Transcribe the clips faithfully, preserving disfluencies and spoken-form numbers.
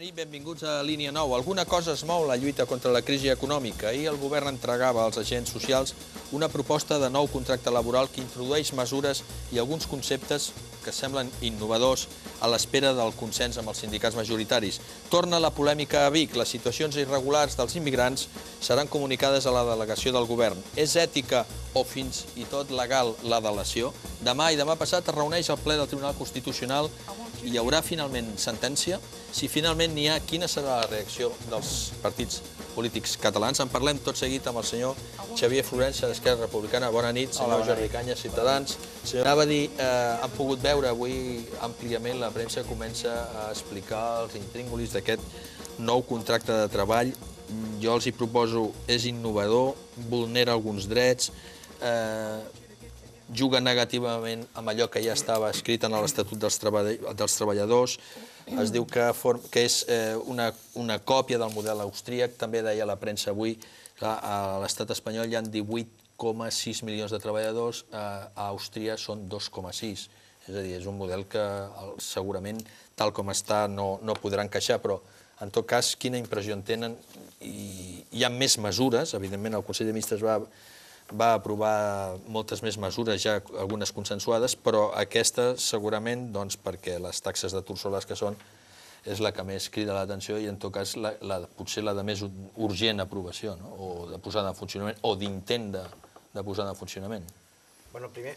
nit, benvinguts a Línia nou. Alguna cosa es mou la lluita contra la crisi econòmica. Ahir el govern entregava als agents socials una proposta de nou contracte laboral que introdueix mesures i alguns conceptes que semblen innovadors a l'espera del consens amb els sindicats majoritaris. Torna la polèmica a Vic. Les situacions irregulars dels immigrants seran comunicades a la delegació del govern. És ètica o fins i tot legal la delació? Demà i demà passat es reuneix el ple del Tribunal Constitucional. Hi haurà finalment sentència? Si finalment n'hi ha, quina serà la reacció dels partits polítics catalans? En parlem tot seguit amb el senyor Xavier Florença, d'Esquerra Republicana. Bona nit, senyor Jordi Cañas, Ciutadans. Anava a dir, han pogut veure avui àmpliament, la premsa comença a explicar els intríngulis d'aquest nou contracte de treball. Jo els hi proposo, és innovador, vulnera alguns drets, juga negativament amb allò que ja estava escrit en l'Estatut dels Treballadors. Es diu que és una còpia del model austríac. També deia la premsa avui que a l'estat espanyol hi ha divuit coma sis milions de treballadors, a Àustria són dos coma sis. És a dir, és un model que segurament, tal com està, no podrà encaixar, però en tot cas, quina impressió en tenen? Hi ha més mesures, evidentment el Consell de Ministres va va aprovar moltes més mesures, ja algunes consensuades, però aquesta segurament, doncs, perquè les taxes d'atur són les que són, és la que més crida l'atenció i en tot cas potser la de més urgent aprovació, o de posada en funcionament, o d'intent de posada en funcionament. Bé, primer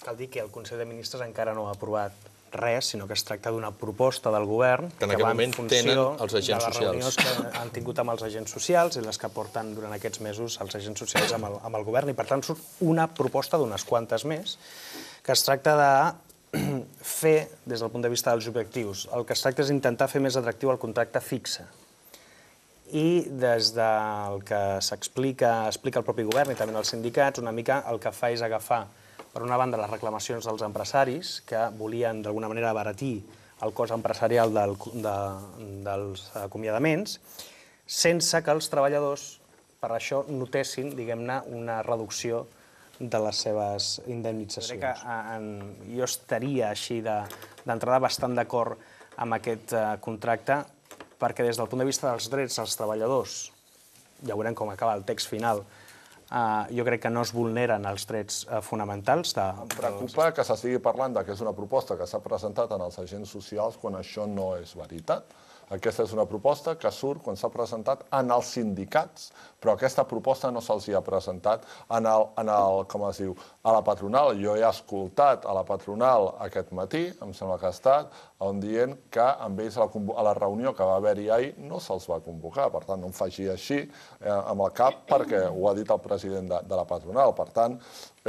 cal dir que el Consell de Ministres encara no ha aprovat res, sinó que es tracta d'una proposta del govern que va en funció de les reunions que han tingut amb els agents socials i les que porten durant aquests mesos els agents socials amb el govern. I per tant surt una proposta d'unes quantes més que es tracta de fer, des del punt de vista dels objectius, el que es tracta és intentar fer més atractiu el contracte fixe. I des del que s'explica el propi govern i també els sindicats, una mica el que fa és agafar per una banda, les reclamacions dels empresaris, que volien d'alguna manera abaratir el cost empresarial dels acomiadaments, sense que els treballadors per això notessin, diguem-ne, una reducció de les seves indemnitzacions. Crec que jo estaria així d'entrada bastant d'acord amb aquest contracte, perquè des del punt de vista dels drets dels treballadors, ja veurem com acaba el text final, jo crec que no es vulneren els drets fonamentals. Em preocupa que s'estigui parlant que és una proposta que s'ha presentat en els agents socials quan això no és veritat. Aquesta és una proposta que surt quan s'ha presentat en els sindicats, però aquesta proposta no se'ls ha presentat a la patronal. Jo he escoltat a la patronal aquest matí, em sembla que ha estat, on dient que amb ells a la reunió que va haver-hi ahir no se'ls va convocar. Per tant, no em faci així amb el cap perquè ho ha dit el president de la patronal. Per tant,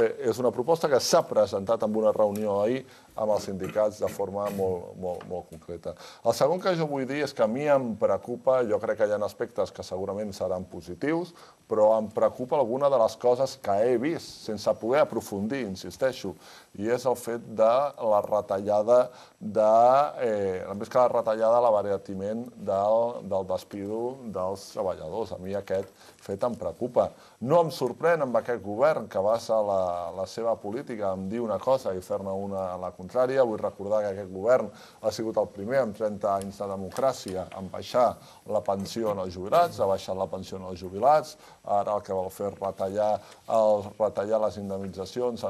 és una proposta que s'ha presentat en una reunió ahir amb els sindicats de forma molt concreta. El segon que jo vull dir és que a mi em preocupa, jo crec que hi ha aspectes que segurament seran positius, però em preocupa alguna de les coses que he vist, sense poder aprofundir, insisteixo, i és el fet de la retallada, més que la retallada, l'abaratiment del despido dels treballadors. A mi aquest fet em preocupa. No em sorprèn amb aquest govern que basa la seva política en dir una cosa i fer-ne una a la contrària. Vull recordar que aquest govern ha sigut el primer en trenta anys de democràcia a baixar la pensió als jubilats, ha baixat la pensió als jubilats, ara el que vol fer és retallar les indemnitzacions,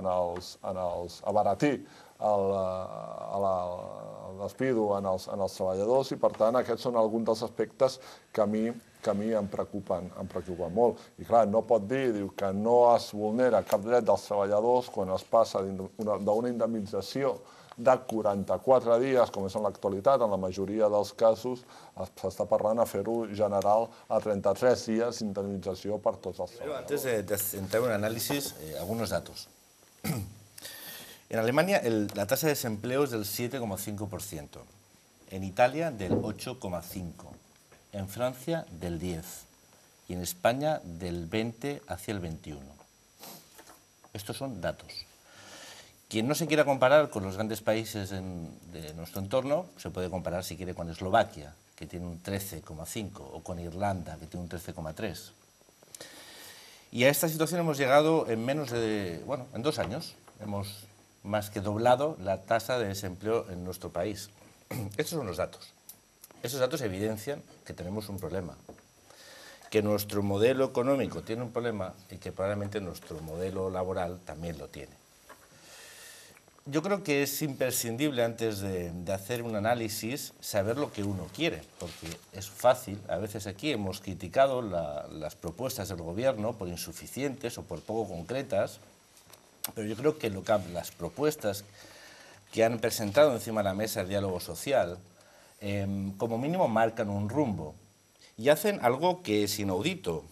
abaratir el despido en els treballadors i, per tant, aquests són alguns dels aspectes que a mi que a mi em preocupen molt. I clar, no pot dir que no es vulnera cap dret dels treballadors quan es passa d'una indemnització de quaranta-quatre dies, com és en l'actualitat, en la majoria dels casos, s'està parlant a fer-ho general a trenta-tres dies d'indemnització per tots els treballadors. Antes de entrar en un análisis, algunos datos. En Alemania la tasa de desempleo es del siete coma cinco por ciento, en Italia del ocho coma cinco por ciento, en Francia del diez por ciento y en España del veinte por ciento hacia el veintiuno por ciento. Estos son datos. Quien no se quiera comparar con los grandes países en, de nuestro entorno, se puede comparar si quiere con Eslovaquia, que tiene un trece coma cinco por ciento, o con Irlanda, que tiene un trece coma tres por ciento. Y a esta situación hemos llegado en menos de, bueno, en dos años, hemos más que doblado la tasa de desempleo en nuestro país. Estos son los datos. Esos datos evidencian que tenemos un problema, que nuestro modelo económico tiene un problema y que probablemente nuestro modelo laboral también lo tiene. Yo creo que es imprescindible, antes de, de hacer un análisis, saber lo que uno quiere, porque es fácil. A veces aquí hemos criticado la, las propuestas del gobierno por insuficientes o por poco concretas, pero yo creo que, lo que las propuestas que han presentado encima de la mesa el diálogo social, eh, como mínimo marcan un rumbo y hacen algo que es inaudito,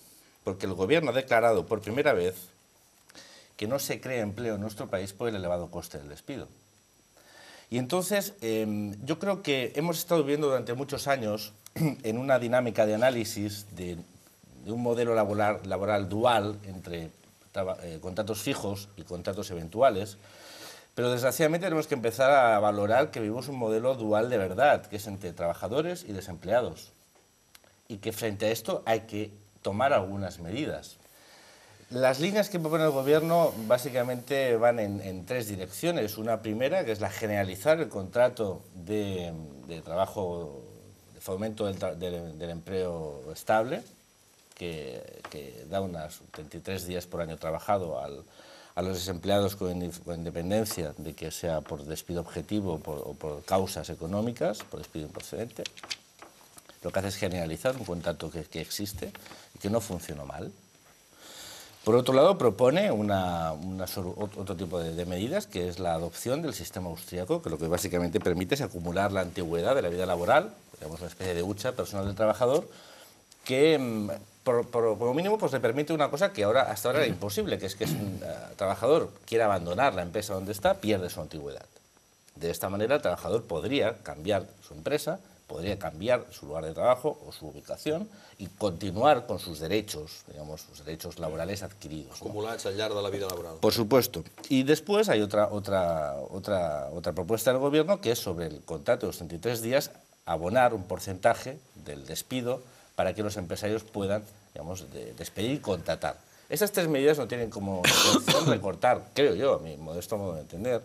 porque el gobierno ha declarado por primera vez que no se crea empleo en nuestro país por el elevado coste del despido. Y entonces, eh, yo creo que hemos estado viviendo durante muchos años en una dinámica de análisis de, de un modelo laboral, laboral dual entre traba, eh, contratos fijos y contratos eventuales, pero desgraciadamente tenemos que empezar a valorar que vivimos un modelo dual de verdad, que es entre trabajadores y desempleados, y que frente a esto hay que tomar algunas medidas. Las líneas que propone el Gobierno básicamente van en, en tres direcciones. Una primera, que es la generalizar el contrato de, de trabajo, de fomento del, del, del empleo estable, que, que da unos veintitrés días por año trabajado al, a los desempleados con, con independencia de que sea por despido objetivo por, o por causas económicas, por despido improcedente. Lo que hace es generalizar un contrato que, que existe y que no funcionó mal. Por otro lado, propone una, una, otro tipo de, de medidas, que es la adopción del sistema austriaco, que lo que básicamente permite es acumular la antigüedad de la vida laboral, digamos una especie de hucha personal del trabajador, que por, por, como mínimo pues, le permite una cosa que ahora, hasta ahora era imposible, que es que si un uh, trabajador quiere abandonar la empresa donde está, pierde su antigüedad. De esta manera el trabajador podría cambiar su empresa, podría cambiar su lugar de trabajo o su ubicación y continuar con sus derechos, digamos, sus derechos laborales adquiridos. Acumular, ¿no?, el llarg de la vida laboral. Por supuesto. Y después hay otra, otra, otra, otra propuesta del Gobierno, que es sobre el contrato de los treinta y tres días, abonar un porcentaje del despido para que los empresarios puedan, digamos, de, despedir y contratar. Esas tres medidas no tienen como intención recortar, creo yo, a mi modesto modo de entender,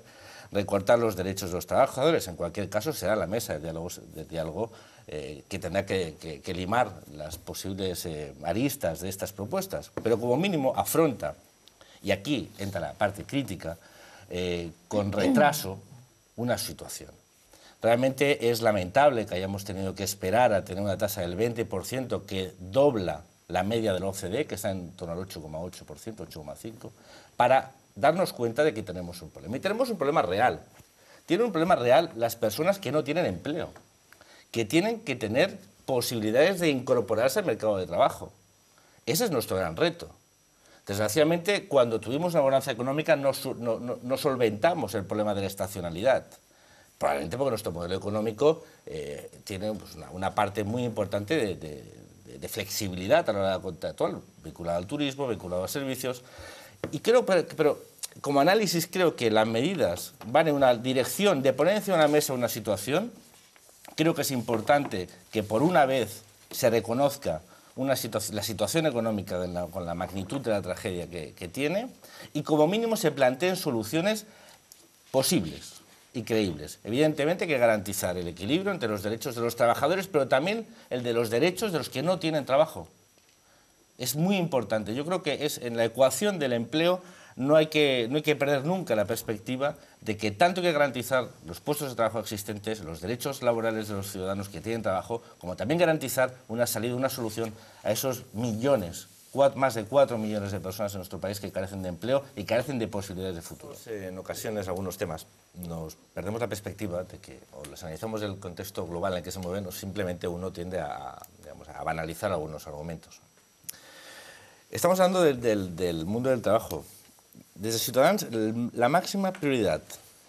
recortar los derechos de los trabajadores. En cualquier caso, será la mesa de diálogo, de diálogo eh, que tendrá que, que, que limar las posibles eh, aristas de estas propuestas. Pero como mínimo afronta, y aquí entra la parte crítica, eh, con retraso una situación. Realmente es lamentable que hayamos tenido que esperar a tener una tasa del veinte por ciento que dobla la media del O C D E, que está en torno al ocho coma ocho por ciento, ocho coma cinco por ciento, para darnos cuenta de que tenemos un problema. Y tenemos un problema real. Tienen un problema real las personas que no tienen empleo, que tienen que tener posibilidades de incorporarse al mercado de trabajo. Ese es nuestro gran reto. Desgraciadamente, cuando tuvimos una bonanza económica, no, no, no, no solventamos el problema de la estacionalidad. Probablemente porque nuestro modelo económico eh, tiene pues, una, una parte muy importante de, de, de flexibilidad a la hora contractual, vinculada al turismo, vinculada a servicios. Y creo, pero, pero como análisis creo que las medidas van en una dirección de poner encima de la mesa una situación. Creo que es importante que por una vez se reconozca una situa la situación económica de la, con la magnitud de la tragedia que, que tiene, y como mínimo se planteen soluciones posibles y creíbles. Evidentemente hay que garantizar el equilibrio entre los derechos de los trabajadores, pero también el de los derechos de los que no tienen trabajo. Es muy importante. Yo creo que es en la ecuación del empleo no hay que, no hay que perder nunca la perspectiva de que tanto hay que garantizar los puestos de trabajo existentes, los derechos laborales de los ciudadanos que tienen trabajo, como también garantizar una salida, una solución a esos millones, cuatro, más de cuatro millones de personas en nuestro país que carecen de empleo y carecen de posibilidades de futuro. En ocasiones algunos temas nos perdemos la perspectiva de que o los analizamos el contexto global en el que se mueven o simplemente uno tiende a, digamos, a banalizar algunos argumentos. Estamos hablando del, del, del mundo del trabajo. Desde Ciudadanos, la máxima prioridad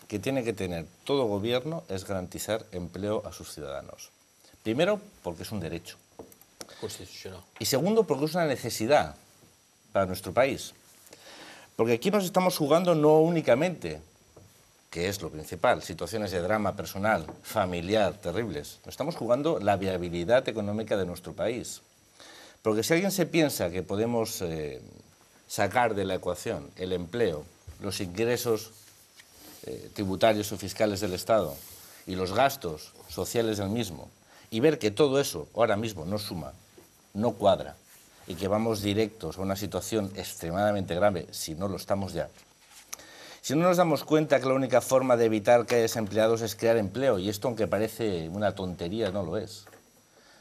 que tiene que tener todo gobierno es garantizar empleo a sus ciudadanos. Primero, porque es un derecho constitucional. Y segundo, porque es una necesidad para nuestro país. Porque aquí nos estamos jugando no únicamente, que es lo principal, situaciones de drama personal, familiar, terribles. Nos estamos jugando la viabilidad económica de nuestro país. Porque si alguien se piensa que podemos eh, sacar de la ecuación el empleo, los ingresos eh, tributarios o fiscales del Estado y los gastos sociales del mismo, y ver que todo eso ahora mismo no suma, no cuadra, y que vamos directos a una situación extremadamente grave, si no lo estamos ya. Si no nos damos cuenta que la única forma de evitar que haya desempleados es crear empleo, y esto, aunque parece una tontería, no lo es.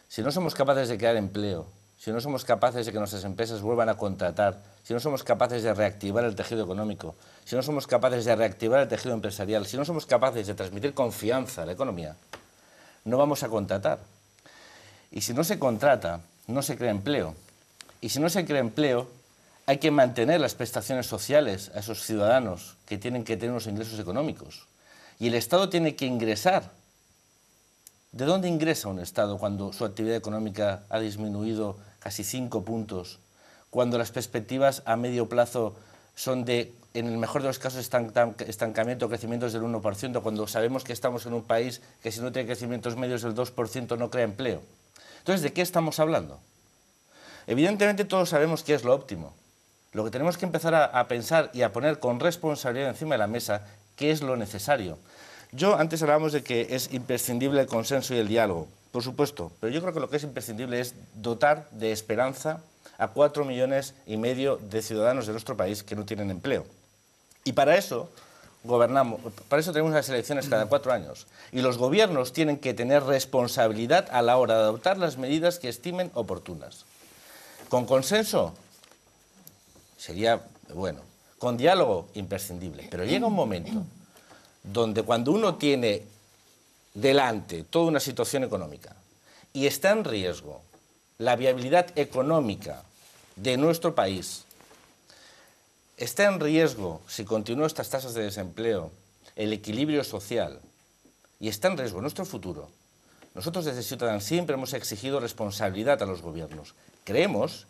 Si no somos capaces de crear empleo, si no somos capaces de que nuestras empresas vuelvan a contratar, si no somos capaces de reactivar el tejido económico, si no somos capaces de reactivar el tejido empresarial, si no somos capaces de transmitir confianza a la economía, no vamos a contratar. Y si no se contrata, no se crea empleo. Y si no se crea empleo, hay que mantener las prestaciones sociales a esos ciudadanos que tienen que tener unos ingresos económicos. Y el Estado tiene que ingresar. ¿De dónde ingresa un Estado cuando su actividad económica ha disminuido casi cinco puntos? Cuando las perspectivas a medio plazo son de, en el mejor de los casos, estancamiento, crecimientos del uno por ciento, cuando sabemos que estamos en un país que si no tiene crecimientos medios del dos por ciento no crea empleo. Entonces, ¿de qué estamos hablando? Evidentemente todos sabemos qué es lo óptimo. Lo que tenemos que empezar a, a pensar y a poner con responsabilidad encima de la mesa qué es lo necesario. Yo, antes hablábamos de que es imprescindible el consenso y el diálogo, por supuesto, pero yo creo que lo que es imprescindible es dotar de esperanza a cuatro millones y medio de ciudadanos de nuestro país que no tienen empleo. Y para eso gobernamos, para eso tenemos las elecciones cada cuatro años. Y los gobiernos tienen que tener responsabilidad a la hora de adoptar las medidas que estimen oportunas. Con consenso sería bueno, con diálogo imprescindible, pero llega un momento donde cuando uno tiene delante toda una situación económica y está en riesgo la viabilidad económica de nuestro país, está en riesgo, si continúan estas tasas de desempleo, el equilibrio social, y está en riesgo nuestro futuro. Nosotros desde Ciudadanos siempre hemos exigido responsabilidad a los gobiernos. Creemos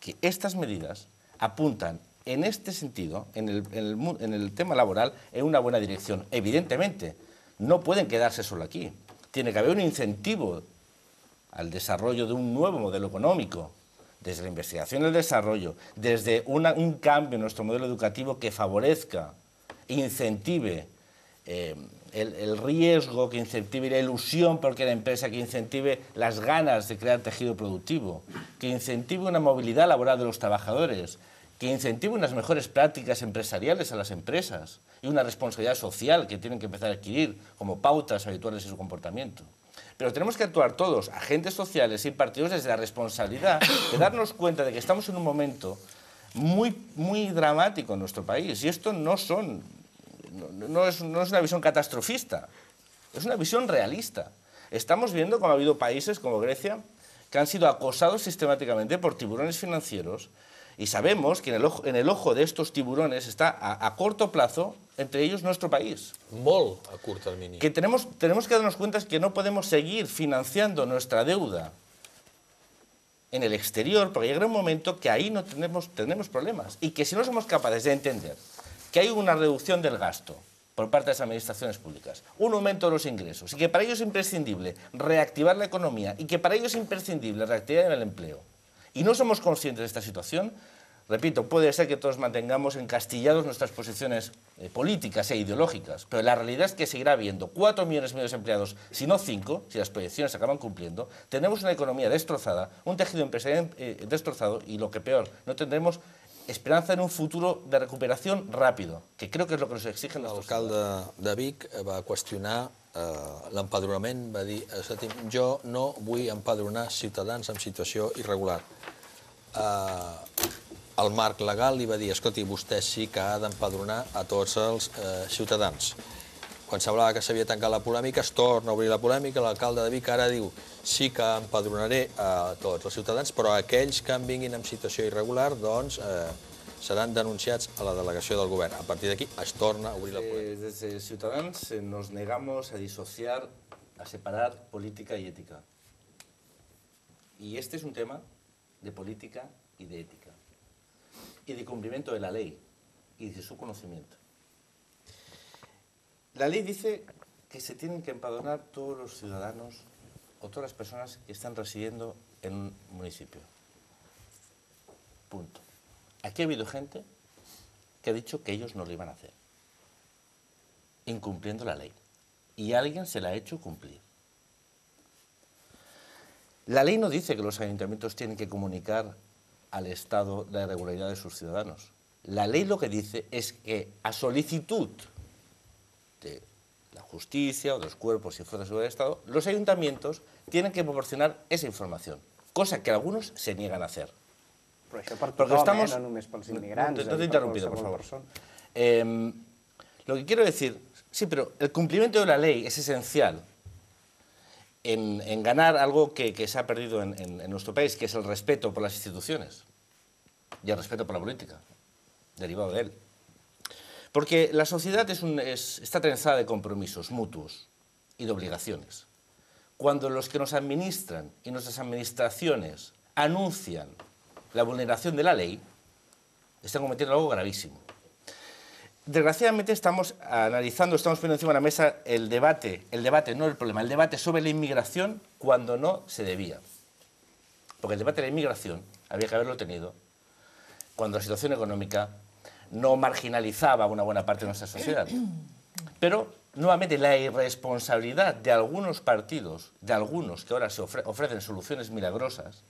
que estas medidas apuntan en este sentido, en el, en el, en el tema laboral, en una buena dirección. Evidentemente, no pueden quedarse solo aquí. Tiene que haber un incentivo al desarrollo de un nuevo modelo económico, desde la investigación y el desarrollo, desde una, un cambio en nuestro modelo educativo que favorezca, incentive eh, el, el riesgo, que incentive la ilusión porque la empresa, que incentive las ganas de crear tejido productivo, que incentive una movilidad laboral de los trabajadores, que incentive unas mejores prácticas empresariales a las empresas y una responsabilidad social que tienen que empezar a adquirir como pautas habituales en su comportamiento. Pero tenemos que actuar todos, agentes sociales y partidos, desde la responsabilidad de darnos cuenta de que estamos en un momento muy, muy dramático en nuestro país. Y esto no, son, no, no, es, no es una visión catastrofista, es una visión realista. Estamos viendo como ha habido países como Grecia que han sido acosados sistemáticamente por tiburones financieros. Y sabemos que en el ojo, en el ojo de estos tiburones está a, a corto plazo, entre ellos, nuestro país. Molt a curt termini. Que tenemos, tenemos que darnos cuenta que no podemos seguir financiando nuestra deuda en el exterior, porque llegará un momento que ahí no tenemos, tenemos problemas. Y que si no somos capaces de entender que hay una reducción del gasto por parte de las administraciones públicas, un aumento de los ingresos, y que para ello es imprescindible reactivar la economía, y que para ello es imprescindible reactivar el empleo, y no somos conscientes de esta situación, repito, puede ser que todos mantengamos encastillados nuestras posiciones eh, políticas e ideológicas, pero la realidad es que seguirá habiendo cuatro millones y medio de empleados, si no cinco, si las proyecciones se acaban cumpliendo. Tenemos una economía destrozada, un tejido empresarial eh, destrozado, y lo que peor, no tendremos esperanza en un futuro de recuperación rápido, que creo que es lo que nos exigen nuestros ciudadanos. El alcalde de Vic va a cuestionar Uh, l'empadronament, va dir, jo no vull empadronar ciutadans en situació irregular. Uh, el marc legal li va dir, escolti, vostè sí que ha d'empadronar a tots els uh, ciutadans. Quan semblava que s'havia tancat la polèmica, es torna a obrir la polèmica, l'alcalde de Vic ara diu, sí que empadronaré a tots els ciutadans, però aquells que en vinguin en situació irregular, doncs, uh, serán denunciados a la delegación del gobierno. A partir de aquí, es torna a abrir la puerta. Desde Ciudadanos nos negamos a disociar, a separar política y ética. Y este es un tema de política y de ética. Y de cumplimiento de la ley y de su conocimiento. La ley dice que se tienen que empadronar todos los ciudadanos o todas las personas que están residiendo en un municipio. Punto. Aquí ha habido gente que ha dicho que ellos no lo iban a hacer, incumpliendo la ley. Y alguien se la ha hecho cumplir. La ley no dice que los ayuntamientos tienen que comunicar al Estado la irregularidad de sus ciudadanos. La ley lo que dice es que a solicitud de la justicia o de los cuerpos y fuerzas de seguridad del Estado, los ayuntamientos tienen que proporcionar esa información, cosa que algunos se niegan a hacer. Però això per tothom, eh? No només pels immigrants. No t'he interrumpido, por favor. Eh, lo que quiero decir, sí, pero el cumplimiento de la ley es esencial en, en ganar algo que, que se ha perdido en, en, en nuestro país, que es el respeto por las instituciones y el respeto por la política, derivado de él. Porque la sociedad es un, es, está trenzada de compromisos mutuos y de obligaciones. Cuando los que nos administran y nuestras administraciones anuncian la vulneración de la ley, están cometiendo algo gravísimo. Desgraciadamente estamos analizando, estamos poniendo encima de la mesa el debate, el debate, no el problema, el debate sobre la inmigración cuando no se debía. Porque el debate de la inmigración había que haberlo tenido cuando la situación económica no marginalizaba una buena parte de nuestra sociedad. Pero, nuevamente, la irresponsabilidad de algunos partidos, de algunos que ahora se ofre- ofrecen soluciones milagrosas,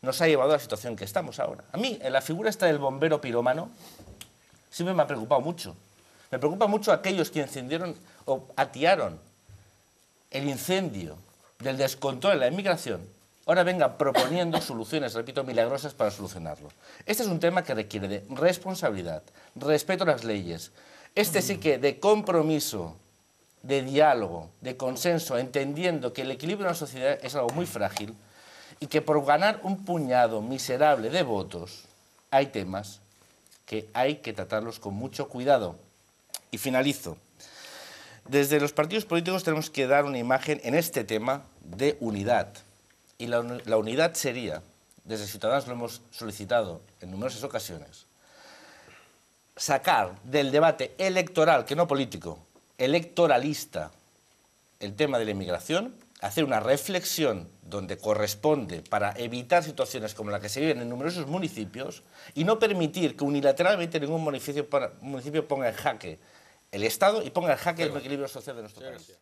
nos ha llevado a la situación que estamos ahora. A mí, en la figura esta del bombero pirómano, siempre me ha preocupado mucho. Me preocupa mucho aquellos que encendieron o atearon el incendio del descontrol de la inmigración, ahora vengan proponiendo soluciones, repito, milagrosas para solucionarlo. Este es un tema que requiere de responsabilidad, respeto a las leyes, este sí que de compromiso, de diálogo, de consenso, entendiendo que el equilibrio de la sociedad es algo muy frágil y que por ganar un puñado miserable de votos hay temas que hay que tratarlos con mucho cuidado. Y finalizo. Desde los partidos políticos tenemos que dar una imagen en este tema de unidad. Y la, la unidad sería, desde Ciudadanos lo hemos solicitado en numerosas ocasiones, sacar del debate electoral, que no político, electoralista, el tema de la inmigración, hacer una reflexión donde corresponde para evitar situaciones como la que se viven en numerosos municipios y no permitir que unilateralmente ningún municipio, municipio ponga en jaque el Estado y ponga en jaque el equilibrio social de nuestro país.